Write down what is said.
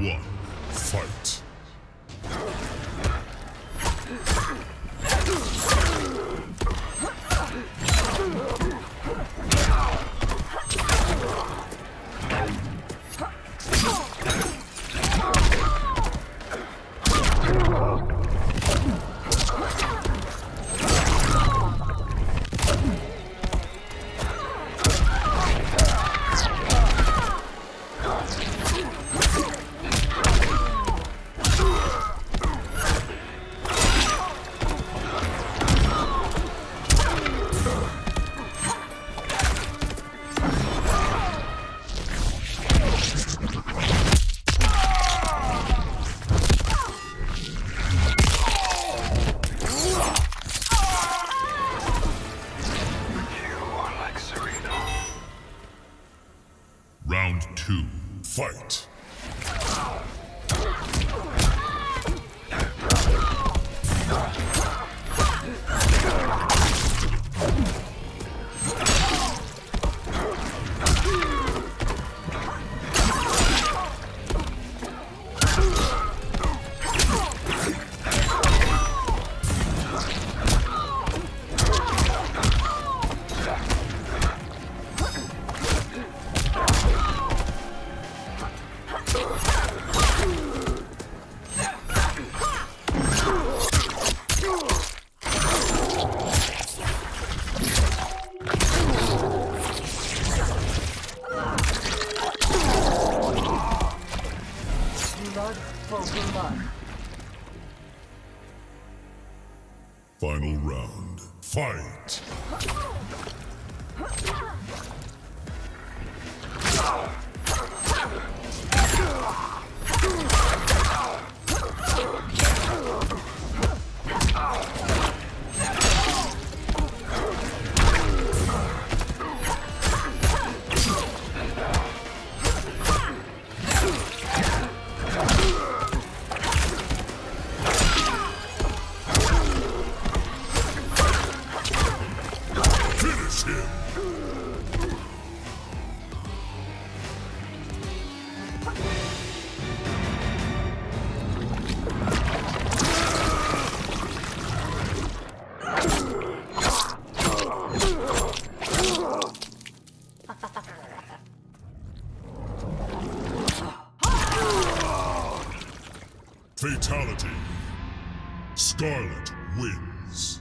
1, fight! Round 2, fight! Final round, fight! Fatality. Scarlet wins.